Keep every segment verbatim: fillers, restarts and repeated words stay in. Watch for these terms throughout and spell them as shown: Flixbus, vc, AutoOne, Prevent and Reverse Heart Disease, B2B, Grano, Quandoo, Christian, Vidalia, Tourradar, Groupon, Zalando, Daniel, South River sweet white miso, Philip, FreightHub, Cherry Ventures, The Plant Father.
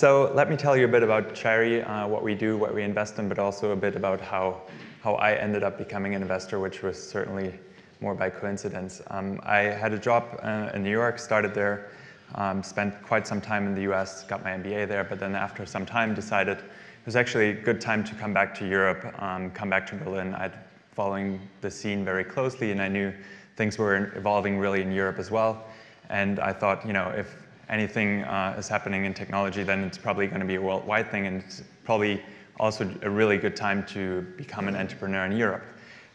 So let me tell you a bit about Cherry, uh, what we do, what we invest in, but also a bit about how, how I ended up becoming an investor, which was certainly more by coincidence. Um, I had a job uh, in New York, started there, um, spent quite some time in the U S, got my M B A there, but then after some time decided it was actually a good time to come back to Europe, um, come back to Berlin. I'd following the scene very closely, and I knew things were evolving really in Europe as well. And I thought, you know, if anything uh, is happening in technology, then it's probably going to be a worldwide thing, and it's probably also a really good time to become an entrepreneur in Europe.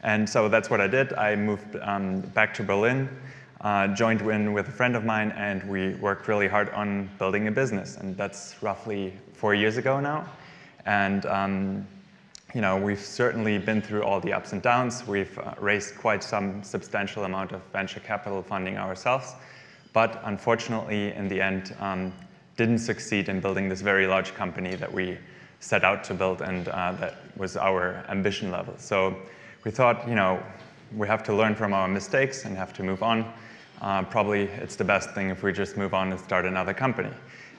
And so that's what I did. I moved um, back to Berlin, uh, joined in with a friend of mine, and we worked really hard on building a business. And that's roughly four years ago now. And um, you know, we've certainly been through all the ups and downs. We've uh, raised quite some substantial amount of venture capital funding ourselves, but unfortunately, in the end, um, didn't succeed in building this very large company that we set out to build, and uh, that was our ambition level. So we thought, you know, we have to learn from our mistakes and have to move on. Uh, probably it's the best thing if we just move on and start another company.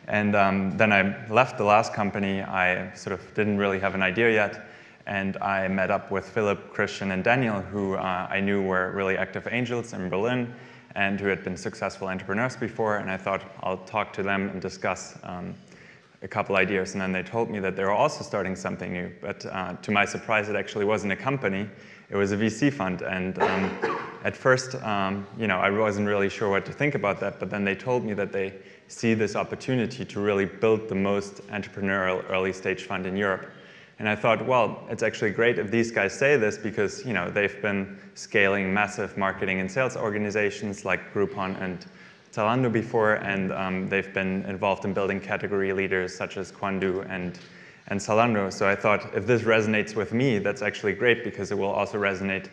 And um, then I left the last company. I sort of didn't really have an idea yet. And I met up with Philip, Christian, and Daniel, who uh, I knew were really active angels in Berlin and who had been successful entrepreneurs before. And I thought, I'll talk to them and discuss um, a couple ideas. And then they told me that they were also starting something new. But uh, to my surprise, it actually wasn't a company. It was a V C fund. And um, at first, um, you know, I wasn't really sure what to think about that. But then they told me that they see this opportunity to really build the most entrepreneurial early stage fund in Europe. And I thought, well, it's actually great if these guys say this, because you know they've been scaling massive marketing and sales organizations like Groupon and Zalando before, and um, they've been involved in building category leaders such as Quandoo and, and Zalando. So I thought, if this resonates with me, that's actually great, because it will also resonate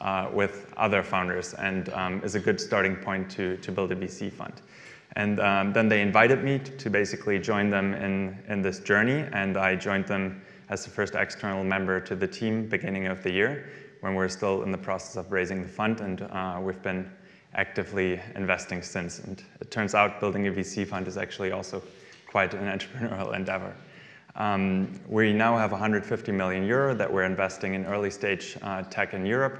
uh, with other founders, and um, is a good starting point to, to build a V C fund. And um, then they invited me to, to basically join them in, in this journey, and I joined them as the first external member to the team beginning of the year, when we're still in the process of raising the fund, and uh, we've been actively investing since. And it turns out building a V C fund is actually also quite an entrepreneurial endeavor. Um, we now have one hundred fifty million euro that we're investing in early stage uh, tech in Europe.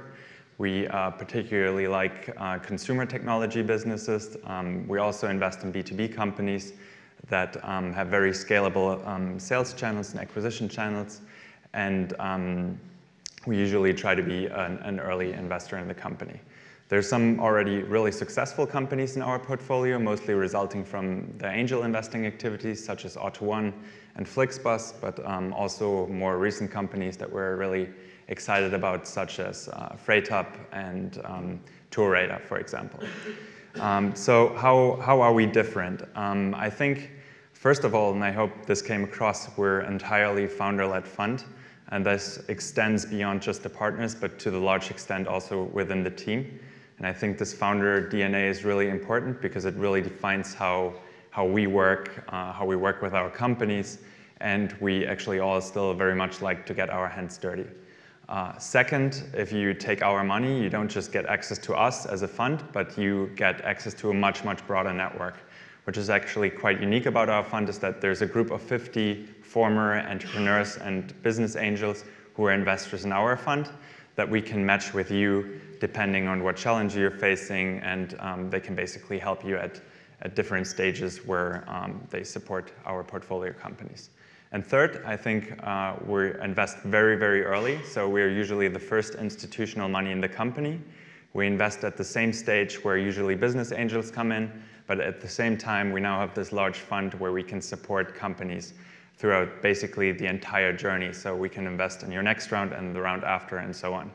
We uh, particularly like uh, consumer technology businesses. Um, we also invest in B two B companies that um, have very scalable um, sales channels and acquisition channels. And um, we usually try to be an, an early investor in the company. There's some already really successful companies in our portfolio, mostly resulting from the angel investing activities, such as AutoOne and Flixbus, but um, also more recent companies that we're really excited about, such as uh, FreightHub and um, Tourradar, for example. Um, so how, how are we different? Um, I think, first of all, and I hope this came across, we're entirely founder-led fund, and this extends beyond just the partners, but to the large extent also within the team. And I think this founder D N A is really important, because it really defines how, how we work, uh, how we work with our companies, and we actually all still very much like to get our hands dirty. Uh, second, if you take our money, you don't just get access to us as a fund, but you get access to a much, much broader network, which is actually quite unique about our fund, is that there's a group of fifty former entrepreneurs and business angels who are investors in our fund that we can match with you depending on what challenge you're facing, and um, they can basically help you at, at different stages where um, they support our portfolio companies. And third, I think uh, we invest very, very early. So we're usually the first institutional money in the company. We invest at the same stage where usually business angels come in, but at the same time, we now have this large fund where we can support companies throughout basically the entire journey. So we can invest in your next round and the round after and so on,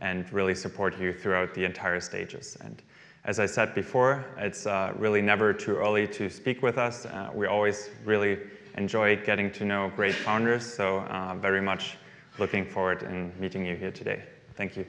and really support you throughout the entire stages. And as I said before, it's uh, really never too early to speak with us. Uh, we always really enjoy getting to know great founders, so uh, very much looking forward to meeting you here today. Thank you.